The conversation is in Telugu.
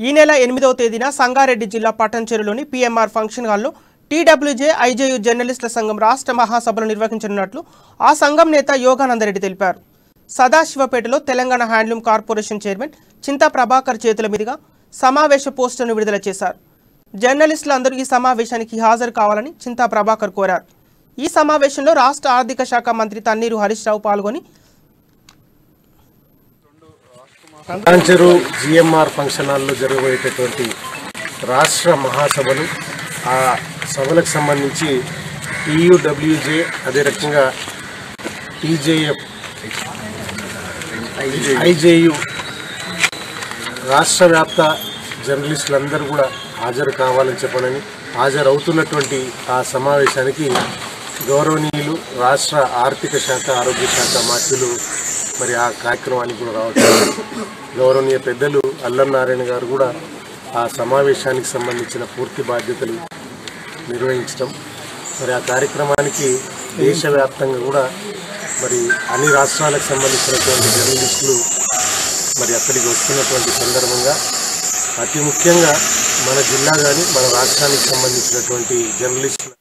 ఈ నెల 8వ తేదీన సంగారెడ్డి జిల్లా పట్టంచెరులోని పిఎంఆర్ ఫంక్షన్ హాల్లో టీడబ్ల్యూజే, ఐజేయూ జర్నలిస్టుల సంఘం రాష్ట్ర మహాసభలు నిర్వహించనున్నట్లు ఆ సంఘం నేత యోగానందరెడ్డి తెలిపారు. సదాశివపేటలో Telangana handloom corporation chairman Chinta Prabhakar చేతుల మీదుగా సమావేశ పోస్టును విడుదల చేశారు. జర్నలిస్టులందరూ ఈ సమావేశానికి హాజరు కావాలని చింత ప్రభాకర్ కోరారు. ఈ సమావేశంలో రాష్ట్ర ఆర్థిక శాఖ మంత్రి తన్నీరు హరీష్రావు పాల్గొని సంగారెడ్డి జిఎంఆర్ ఫంక్షన్ హాల్లో జరగబోయేటటువంటి రాష్ట్ర మహాసభలు, ఆ సభలకు సంబంధించి టీయూడబ్ల్యూజే, అదే రకంగా టిజేఎఫ్, ఐజేయూ రాష్ట్ర వ్యాప్త జర్నలిస్టులందరూ కూడా హాజరు కావాలని చెప్పనని హాజరవుతున్నటువంటి ఆ సమావేశానికి గౌరవనీయులు రాష్ట్ర ఆర్థిక శాఖ, ఆరోగ్య శాఖ మంత్రులు మరి ఆ కార్యక్రమానికి కూడా రావడం, గౌరవనీయ పెద్దలు అల్లం నారాయణ గారు కూడా ఆ సమావేశానికి సంబంధించిన పూర్తి బాధ్యతలు నిర్వహించడం, మరి ఆ కార్యక్రమానికి దేశవ్యాప్తంగా కూడా మరి అన్ని రాష్ట్రాలకు సంబంధించినటువంటి జర్నలిస్టులు మరి అక్కడికి వస్తున్నటువంటి సందర్భంగా అతి ముఖ్యంగా మన జిల్లా కానీ మన రాష్ట్రానికి సంబంధించినటువంటి జర్నలిస్టులు